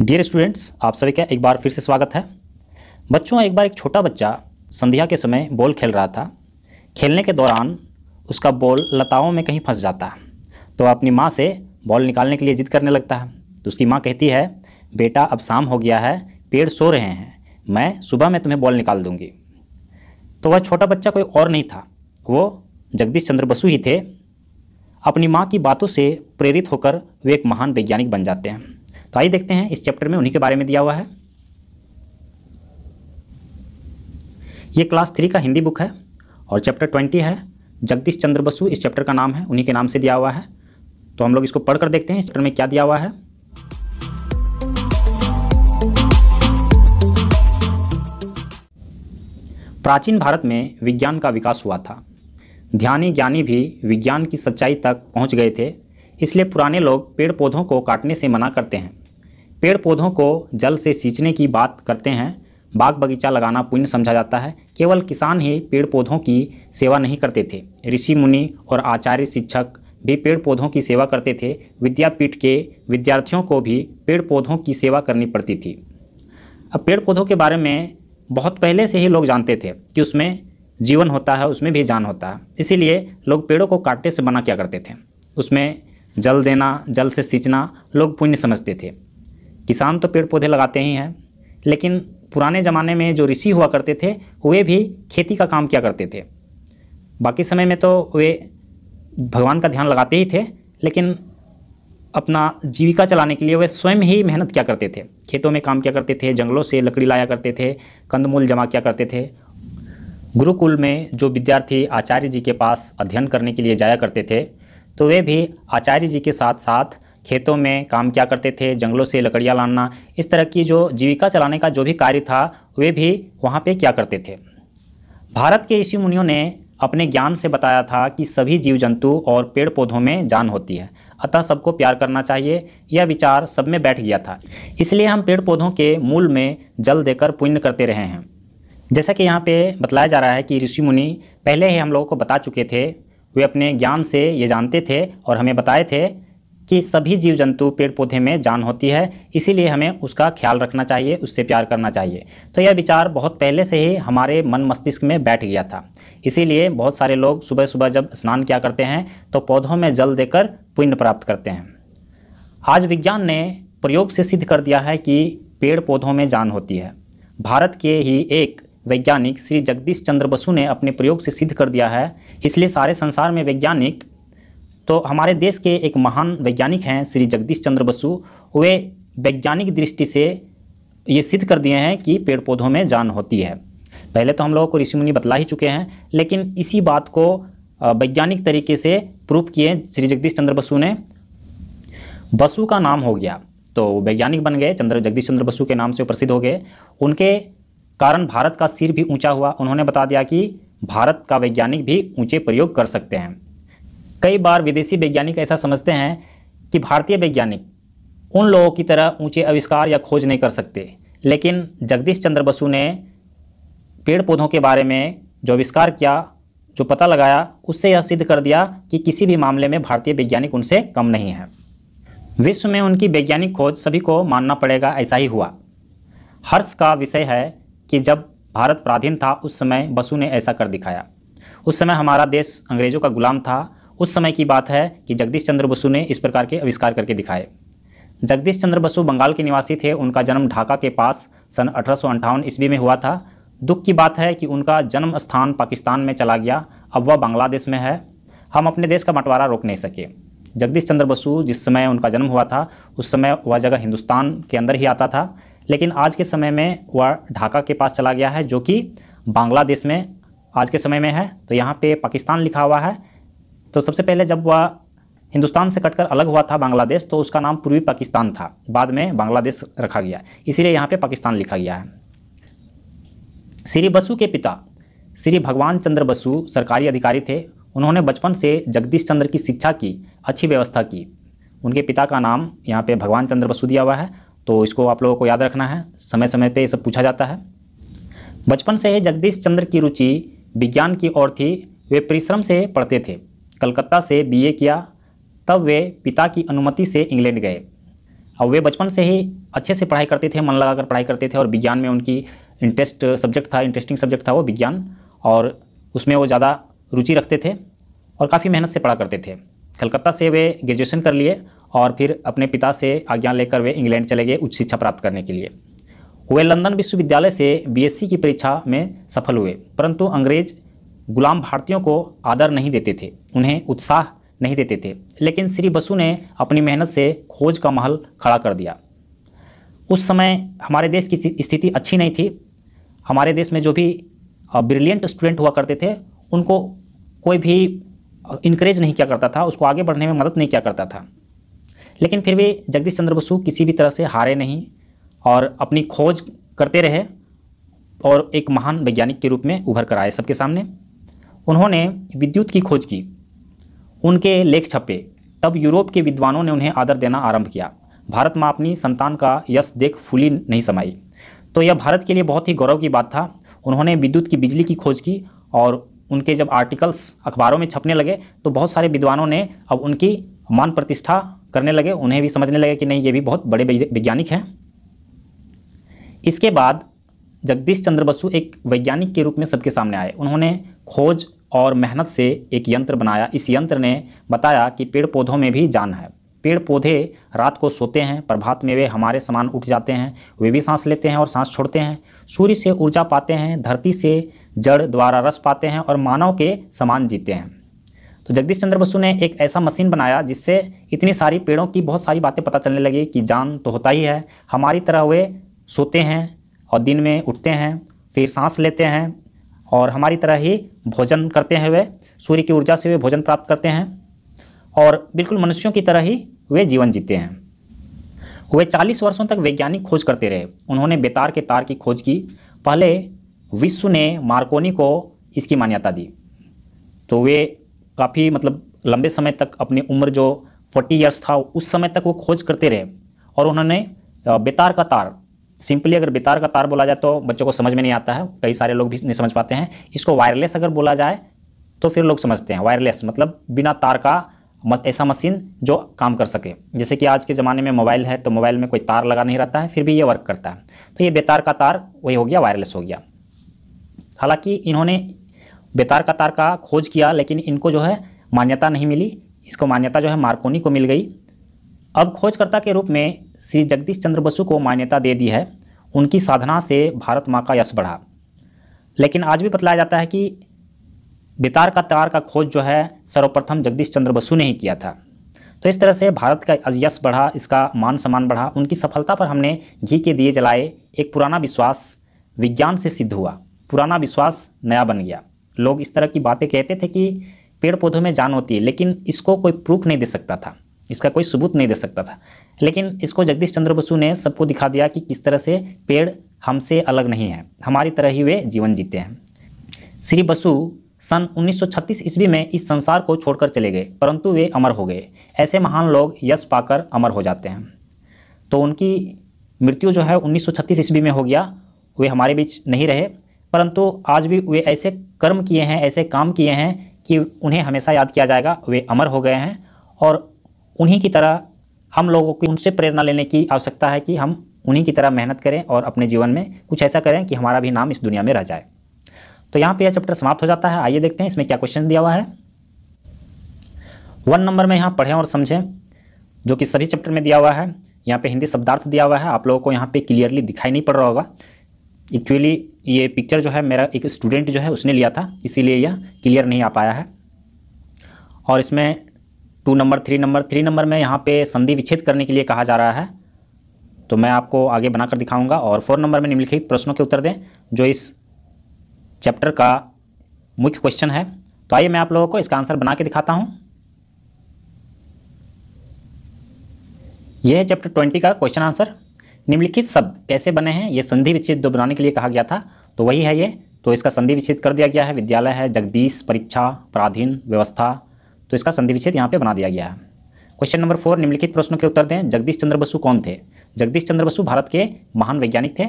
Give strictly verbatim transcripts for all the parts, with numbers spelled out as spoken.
Dear students, आप सभी का एक बार फिर से स्वागत है। बच्चों, एक बार एक छोटा बच्चा संध्या के समय बॉल खेल रहा था। खेलने के दौरान उसका बॉल लताओं में कहीं फंस जाता है, तो अपनी माँ से बॉल निकालने के लिए जिद करने लगता है। तो उसकी माँ कहती है, बेटा अब शाम हो गया है, पेड़ सो रहे हैं, मैं सुबह में तुम्हें बॉल निकाल दूँगी। तो वह छोटा बच्चा कोई और नहीं था, वो जगदीश चंद्र बसु ही थे। अपनी माँ की बातों से प्रेरित होकर वे एक महान वैज्ञानिक बन जाते हैं। तो आइए देखते हैं, इस चैप्टर में उन्हीं के बारे में दिया हुआ है। ये क्लास थ्री का हिंदी बुक है और चैप्टर ट्वेंटी है, जगदीश चंद्र बसु इस चैप्टर का नाम है, उन्हीं के नाम से दिया हुआ है। तो हम लोग इसको पढ़कर देखते हैं इस चैप्टर में क्या दिया हुआ है। प्राचीन भारत में विज्ञान का विकास हुआ था। ध्यानी ज्ञानी भी विज्ञान की सच्चाई तक पहुंच गए थे, इसलिए पुराने लोग पेड़ पौधों को काटने से मना करते हैं, पेड़ पौधों को जल से सींचने की बात करते हैं। बाग बगीचा लगाना पुण्य समझा जाता है। केवल किसान ही पेड़ पौधों की सेवा नहीं करते थे, ऋषि मुनि और आचार्य शिक्षक भी पेड़ पौधों की सेवा करते थे। विद्यापीठ के विद्यार्थियों को भी पेड़ पौधों की सेवा करनी पड़ती थी। अब पेड़ पौधों के बारे में बहुत पहले से ही लोग जानते थे कि उसमें जीवन होता है, उसमें भी जान होता है, इसीलिए लोग पेड़ों को काटने से मना किया करते थे। उसमें जल देना, जल से सींचना लोग पुण्य समझते थे। किसान तो पेड़ पौधे लगाते ही हैं, लेकिन पुराने ज़माने में जो ऋषि हुआ करते थे वे भी खेती का काम किया करते थे। बाकी समय में तो वे भगवान का ध्यान लगाते ही थे, लेकिन अपना जीविका चलाने के लिए वे स्वयं ही मेहनत किया करते थे, खेतों में काम किया करते थे, जंगलों से लकड़ी लाया करते थे, कंदमूल जमा किया करते थे। गुरुकुल में जो विद्यार्थी आचार्य जी के पास अध्ययन करने के लिए जाया करते थे, तो वे भी आचार्य जी के साथ साथ खेतों में काम किया करते थे, जंगलों से लकड़ियाँ लाना, इस तरह की जो जीविका चलाने का जो भी कार्य था वे भी वहाँ पे किया करते थे। भारत के ऋषि मुनियों ने अपने ज्ञान से बताया था कि सभी जीव जंतु और पेड़ पौधों में जान होती है, अतः सबको प्यार करना चाहिए। यह विचार सब में बैठ गया था, इसलिए हम पेड़ पौधों के मूल में जल देकर पुण्य करते रहे हैं। जैसा कि यहाँ पे बतलाया जा रहा है कि ऋषि मुनि पहले ही हम लोगों को बता चुके थे, वे अपने ज्ञान से ये जानते थे और हमें बताए थे कि सभी जीव जंतु पेड़ पौधे में जान होती है, इसीलिए हमें उसका ख्याल रखना चाहिए, उससे प्यार करना चाहिए। तो यह विचार बहुत पहले से ही हमारे मन मस्तिष्क में बैठ गया था, इसीलिए बहुत सारे लोग सुबह सुबह जब स्नान किया करते हैं तो पौधों में जल देकर पुण्य प्राप्त करते हैं। आज विज्ञान ने प्रयोग से सिद्ध कर दिया है कि पेड़ पौधों में जान होती है। भारत के ही एक वैज्ञानिक श्री जगदीश चंद्र बसु ने अपने प्रयोग से सिद्ध कर दिया है, इसलिए सारे संसार में वैज्ञानिक, तो हमारे देश के एक महान वैज्ञानिक हैं श्री जगदीश चंद्र बसु, वे वैज्ञानिक दृष्टि से ये सिद्ध कर दिए हैं कि पेड़ पौधों में जान होती है। पहले तो हम लोगों को ऋषि मुनि बतला ही चुके हैं, लेकिन इसी बात को वैज्ञानिक तरीके से प्रूफ किए श्री जगदीश चंद्र बसु ने। बसु का नाम हो गया तो वैज्ञानिक बन गए, चंद्र जगदीश चंद्र बसु के नाम से प्रसिद्ध हो गए। उनके कारण भारत का सिर भी ऊँचा हुआ। उन्होंने बता दिया कि भारत का वैज्ञानिक भी ऊँचे प्रयोग कर सकते हैं। कई बार विदेशी वैज्ञानिक ऐसा समझते हैं कि भारतीय वैज्ञानिक उन लोगों की तरह ऊंचे आविष्कार या खोज नहीं कर सकते, लेकिन जगदीश चंद्र बसु ने पेड़ पौधों के बारे में जो आविष्कार किया, जो पता लगाया, उससे यह सिद्ध कर दिया कि किसी भी मामले में भारतीय वैज्ञानिक उनसे कम नहीं है। विश्व में उनकी वैज्ञानिक खोज सभी को मानना पड़ेगा, ऐसा ही हुआ। हर्ष का विषय है कि जब भारत पराधीन था उस समय बसु ने ऐसा कर दिखाया। उस समय हमारा देश अंग्रेज़ों का गुलाम था, उस समय की बात है कि जगदीश चंद्र बसु ने इस प्रकार के आविष्कार करके दिखाए। जगदीश चंद्र बसु बंगाल के निवासी थे। उनका जन्म ढाका के पास सन अठारह सौ अंठावन ईस्वी में हुआ था। दुख की बात है कि उनका जन्म स्थान पाकिस्तान में चला गया, अब वह बांग्लादेश में है। हम अपने देश का बंटवारा रोक नहीं सके। जगदीश चंद्र बसु जिस समय उनका जन्म हुआ था उस समय वह जगह हिंदुस्तान के अंदर ही आता था, लेकिन आज के समय में वह ढाका के पास चला गया है, जो कि बांग्लादेश में आज के समय में है। तो यहाँ पर पाकिस्तान लिखा हुआ है। तो सबसे पहले जब वह हिंदुस्तान से कटकर अलग हुआ था बांग्लादेश, तो उसका नाम पूर्वी पाकिस्तान था, बाद में बांग्लादेश रखा गया, इसीलिए यहाँ पे पाकिस्तान लिखा गया है। श्री बसु के पिता श्री भगवान चंद्र बसु सरकारी अधिकारी थे। उन्होंने बचपन से जगदीश चंद्र की शिक्षा की, अच्छी व्यवस्था की। उनके पिता का नाम यहाँ पर भगवान चंद्र बसु दिया हुआ है, तो इसको आप लोगों को याद रखना है, समय समय पर ये सब पूछा जाता है। बचपन से ही जगदीश चंद्र की रुचि विज्ञान की ओर थी। वे परिश्रम से पढ़ते थे। कलकत्ता से बीए किया, तब वे पिता की अनुमति से इंग्लैंड गए। और वे बचपन से ही अच्छे से पढ़ाई करते थे, मन लगाकर पढ़ाई करते थे और विज्ञान में उनकी इंटरेस्ट सब्जेक्ट था, इंटरेस्टिंग सब्जेक्ट था वो विज्ञान, और उसमें वो ज़्यादा रुचि रखते थे और काफ़ी मेहनत से पढ़ा करते थे। कलकत्ता से वे ग्रेजुएशन कर लिए और फिर अपने पिता से आज्ञा लेकर वे इंग्लैंड चले गए उच्च शिक्षा प्राप्त करने के लिए। वे लंदन विश्वविद्यालय से बीएससी की परीक्षा में सफल हुए, परंतु अंग्रेज गुलाम भारतीयों को आदर नहीं देते थे, उन्हें उत्साह नहीं देते थे, लेकिन श्री बसु ने अपनी मेहनत से खोज का महल खड़ा कर दिया। उस समय हमारे देश की स्थिति अच्छी नहीं थी। हमारे देश में जो भी ब्रिलियंट स्टूडेंट हुआ करते थे उनको कोई भी इनकरेज नहीं किया करता था, उसको आगे बढ़ने में मदद नहीं किया करता था। लेकिन फिर भी जगदीश चंद्र बसु किसी भी तरह से हारे नहीं और अपनी खोज करते रहे और एक महान वैज्ञानिक के रूप में उभर कर आए सबके सामने। उन्होंने विद्युत की खोज की, उनके लेख छपे, तब यूरोप के विद्वानों ने उन्हें आदर देना आरंभ किया। भारत माँ अपनी संतान का यश देख फूली नहीं समाई, तो यह भारत के लिए बहुत ही गौरव की बात था। उन्होंने विद्युत की, बिजली की खोज की और उनके जब आर्टिकल्स अखबारों में छपने लगे तो बहुत सारे विद्वानों ने अब उनकी मान प्रतिष्ठा करने लगे, उन्हें भी समझने लगे कि नहीं, ये भी बहुत बड़े वैज्ञानिक हैं। इसके बाद जगदीश चंद्र बसु एक वैज्ञानिक के रूप में सबके सामने आए। उन्होंने खोज और मेहनत से एक यंत्र बनाया। इस यंत्र ने बताया कि पेड़ पौधों में भी जान है। पेड़ पौधे रात को सोते हैं, प्रभात में वे हमारे समान उठ जाते हैं, वे भी सांस लेते हैं और सांस छोड़ते हैं, सूर्य से ऊर्जा पाते हैं, धरती से जड़ द्वारा रस पाते हैं और मानव के समान जीते हैं। तो जगदीश चंद्र बसु ने एक ऐसा मशीन बनाया जिससे इतनी सारी पेड़ों की बहुत सारी बातें पता चलने लगी कि जान तो होता ही है, हमारी तरह वे सोते हैं और दिन में उठते हैं, फिर सांस लेते हैं और हमारी तरह ही भोजन करते हैं, वे सूर्य की ऊर्जा से वे भोजन प्राप्त करते हैं और बिल्कुल मनुष्यों की तरह ही वे जीवन जीते हैं। वे चालीस वर्षों तक वैज्ञानिक खोज करते रहे। उन्होंने बेतार के तार की खोज की। पहले विश्व ने मार्कोनी को इसकी मान्यता दी, तो वे काफ़ी मतलब लंबे समय तक अपनी उम्र जो फोर्टी ईयर्स था उस समय तक वो खोज करते रहे और उन्होंने बेतार का तार, सिंपली अगर बेतार का तार बोला जाए तो बच्चों को समझ में नहीं आता है, कई सारे लोग भी नहीं समझ पाते हैं। इसको वायरलेस अगर बोला जाए तो फिर लोग समझते हैं। वायरलेस मतलब बिना तार का ऐसा मशीन जो काम कर सके, जैसे कि आज के ज़माने में मोबाइल है तो मोबाइल में कोई तार लगा नहीं रहता है, फिर भी ये वर्क करता है। तो ये बेतार का तार वही हो गया, वायरलेस हो गया। हालांकि इन्होंने बेतार का तार का खोज किया लेकिन इनको जो है मान्यता नहीं मिली, इसको मान्यता जो है मार्कोनी को मिल गई। अब खोजकर्ता के रूप में श्री जगदीश चंद्र बसु को मान्यता दे दी है। उनकी साधना से भारत माँ का यश बढ़ा, लेकिन आज भी बतलाया जाता है कि बेतार का तार का खोज जो है सर्वप्रथम जगदीश चंद्र बसु ने ही किया था। तो इस तरह से भारत का यश बढ़ा, इसका मान सम्मान बढ़ा। उनकी सफलता पर हमने घी के दिए जलाए, एक पुराना विश्वास विज्ञान से सिद्ध हुआ, पुराना विश्वास नया बन गया। लोग इस तरह की बातें कहते थे कि पेड़ पौधों में जान होती है, लेकिन इसको कोई प्रूफ नहीं दे सकता था, इसका कोई सबूत नहीं दे सकता था। लेकिन इसको जगदीश चंद्र बसु ने सबको दिखा दिया कि किस तरह से पेड़ हमसे अलग नहीं है, हमारी तरह ही वे जीवन जीते हैं। श्री बसु सन उन्नीस सौ छत्तीस ईस्वी में इस संसार को छोड़कर चले गए, परंतु वे अमर हो गए। ऐसे महान लोग यश पाकर अमर हो जाते हैं। तो उनकी मृत्यु जो है उन्नीस सौ छत्तीस ईस्वी में हो गया। वे हमारे बीच नहीं रहे, परंतु आज भी वे ऐसे कर्म किए हैं, ऐसे काम किए हैं कि उन्हें हमेशा याद किया जाएगा। वे अमर हो गए हैं और उन्हीं की तरह हम लोगों को उनसे प्रेरणा लेने की आवश्यकता है कि हम उन्हीं की तरह मेहनत करें और अपने जीवन में कुछ ऐसा करें कि हमारा भी नाम इस दुनिया में रह जाए। तो यहाँ पे यह चैप्टर समाप्त हो जाता है। आइए देखते हैं इसमें क्या क्वेश्चन दिया हुआ है। वन नंबर में यहाँ पढ़ें और समझें, जो कि सभी चैप्टर में दिया हुआ है। यहाँ पे हिंदी शब्दार्थ दिया हुआ है, आप लोगों को यहाँ पे क्लियरली दिखाई नहीं पड़ रहा होगा। एक्चुअली ये पिक्चर जो है मेरा एक स्टूडेंट जो है उसने लिया था, इसीलिए यह क्लियर नहीं आ पाया है। और इसमें two number, three number three number में यहाँ पे संधि विच्छेद करने के लिए कहा जा रहा है, तो मैं आपको आगे बनाकर दिखाऊंगा। और फोर नंबर में निम्नलिखित प्रश्नों के उत्तर दें, जो इस चैप्टर का मुख्य क्वेश्चन है। तो आइए मैं आप लोगों को इसका आंसर बना के दिखाता हूँ। यह है चैप्टर ट्वेंटी का क्वेश्चन आंसर। निम्नलिखित शब्द कैसे बने हैं, ये संधि विच्छेद दो बनाने के लिए कहा गया था, तो वही है ये। तो इसका संधि विच्छेद कर दिया गया है। विद्यालय है, जगदीश, परीक्षा, पराधीन, व्यवस्था, तो इसका संधि विच्छेद यहाँ पे बना दिया गया है। क्वेश्चन नंबर फोर, निम्नलिखित प्रश्नों के उत्तर दें। जगदीश चंद्र बसु कौन थे? जगदीश चंद्र बसु भारत के महान वैज्ञानिक थे।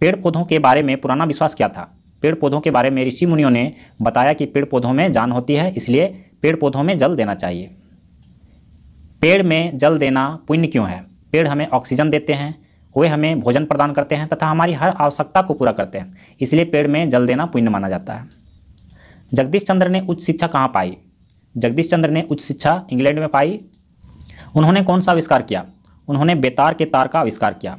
पेड़ पौधों के बारे में पुराना विश्वास क्या था? पेड़ पौधों के बारे में ऋषि मुनियों ने बताया कि पेड़ पौधों में जान होती है, इसलिए पेड़ पौधों में जल देना चाहिए। पेड़ में जल देना पुण्य क्यों है? पेड़ हमें ऑक्सीजन देते हैं, वे हमें भोजन प्रदान करते हैं तथा हमारी हर आवश्यकता को पूरा करते हैं, इसलिए पेड़ में जल देना पुण्य माना जाता है। जगदीश चंद्र ने उच्च शिक्षा कहाँ पाई? जगदीश चंद्र ने उच्च शिक्षा इंग्लैंड में पाई। उन्होंने कौन सा आविष्कार किया? उन्होंने बेतार के तार का आविष्कार किया।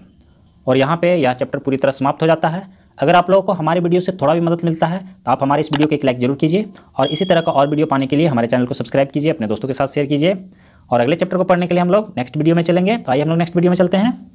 और यहाँ पे यह चैप्टर पूरी तरह समाप्त हो जाता है। अगर आप लोगों को हमारी वीडियो से थोड़ा भी मदद मिलता है तो आप हमारे इस वीडियो को एक लाइक जरूर कीजिए, और इसी तरह का और वीडियो पाने के लिए हमारे चैनल को सब्सक्राइब कीजिए, अपने दोस्तों के साथ शेयर कीजिए, और अगले चैप्टर को पढ़ने के लिए हम लोग नेक्स्ट वीडियो में चलेंगे। तो आइए हम लोग नेक्स्ट वीडियो में चलते हैं।